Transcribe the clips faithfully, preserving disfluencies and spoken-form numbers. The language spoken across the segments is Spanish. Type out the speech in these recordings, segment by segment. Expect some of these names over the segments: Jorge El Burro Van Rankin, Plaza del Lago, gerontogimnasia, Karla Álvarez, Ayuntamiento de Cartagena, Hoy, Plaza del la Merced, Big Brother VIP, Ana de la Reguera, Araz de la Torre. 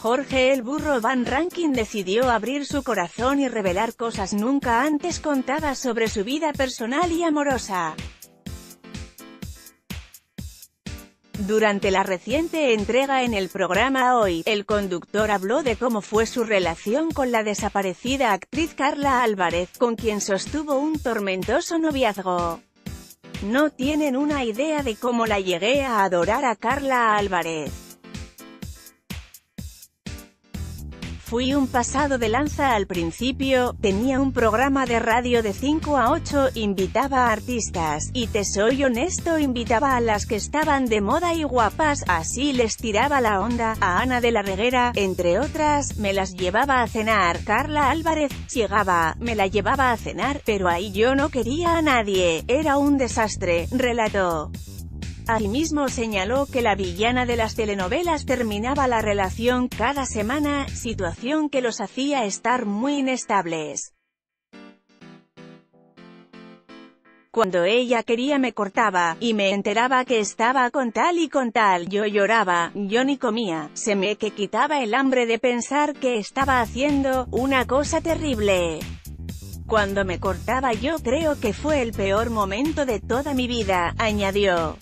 Jorge El Burro Van Rankin decidió abrir su corazón y revelar cosas nunca antes contadas sobre su vida personal y amorosa. Durante la reciente entrega en el programa Hoy, el conductor habló de cómo fue su relación con la desaparecida actriz Karla Álvarez, con quien sostuvo un tormentoso noviazgo. No tienen una idea de cómo la llegué a adorar a Karla Álvarez. Fui un pasado de lanza al principio, tenía un programa de radio de cinco a ocho, invitaba a artistas, y te soy honesto, invitaba a las que estaban de moda y guapas, así les tiraba la onda, a Ana de la Reguera, entre otras, me las llevaba a cenar. Karla Álvarez llegaba, me la llevaba a cenar, pero ahí yo no quería a nadie, era un desastre, relató. Asimismo señaló que la villana de las telenovelas terminaba la relación cada semana, situación que los hacía estar muy inestables. Cuando ella quería me cortaba, y me enteraba que estaba con tal y con tal, yo lloraba, yo ni comía, se me que quitaba el hambre de pensar que estaba haciendo una cosa terrible. Cuando me cortaba yo creo que fue el peor momento de toda mi vida, añadió.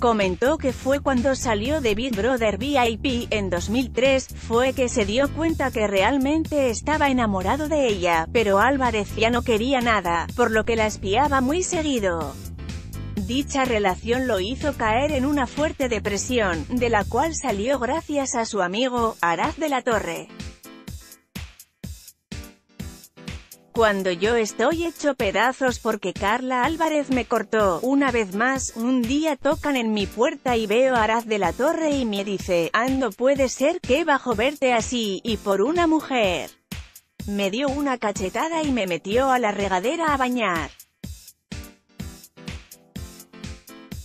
Comentó que fue cuando salió de Big Brother V I P en dos mil tres, fue que se dio cuenta que realmente estaba enamorado de ella, pero Álvarez ya no quería nada, por lo que la espiaba muy seguido. Dicha relación lo hizo caer en una fuerte depresión, de la cual salió gracias a su amigo, Araz de la Torre. Cuando yo estoy hecho pedazos porque Karla Álvarez me cortó, una vez más, un día tocan en mi puerta y veo a Araz de la Torre y me dice, Ando, puede ser que bajo verte así, y por una mujer. Me dio una cachetada y me metió a la regadera a bañar.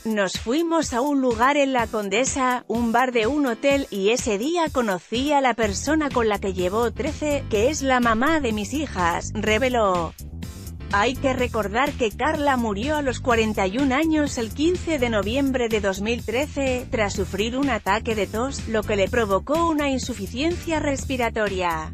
Nos fuimos a un lugar en La Condesa, un bar de un hotel, y ese día conocí a la persona con la que llevo trece, que es la mamá de mis hijas, reveló. Hay que recordar que Karla murió a los cuarenta y un años el quince de noviembre de dos mil trece, tras sufrir un ataque de tos, lo que le provocó una insuficiencia respiratoria.